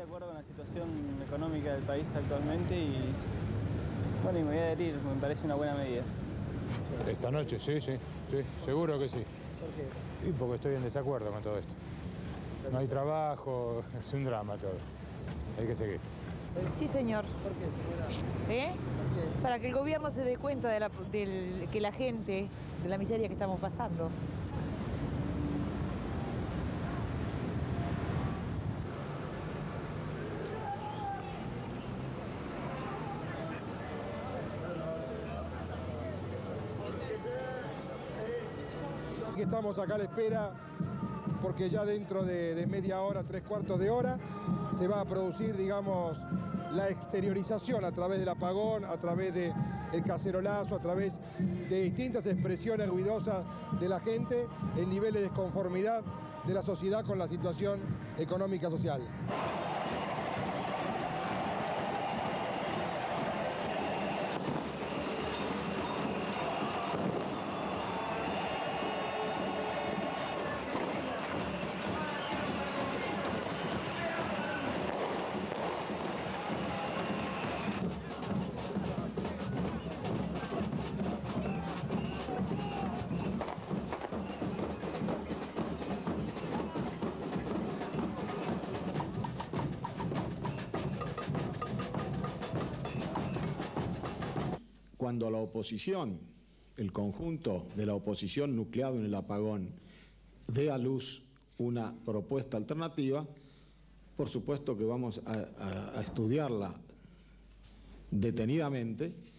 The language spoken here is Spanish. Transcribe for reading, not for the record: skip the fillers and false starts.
de acuerdo con la situación económica del país actualmente y, bueno, y me voy a adherir, me parece una buena medida. Esta noche, sí, seguro que sí. ¿Por qué? Y porque estoy en desacuerdo con todo esto. No hay trabajo, es un drama todo. Hay que seguir. Sí, señor. ¿Por qué, señora? ¿Eh? ¿Por qué? Para que el gobierno se dé cuenta que la gente, de la miseria que estamos pasando. Estamos acá a la espera porque ya dentro de media hora, 3/4 de hora, se va a producir, digamos, la exteriorización a través del apagón, a través del cacerolazo, a través de distintas expresiones ruidosas de la gente en niveles de desconformidad de la sociedad con la situación económica social. Cuando la oposición, el conjunto de la oposición nucleado en el apagón, dé a luz una propuesta alternativa, por supuesto que vamos a estudiarla detenidamente.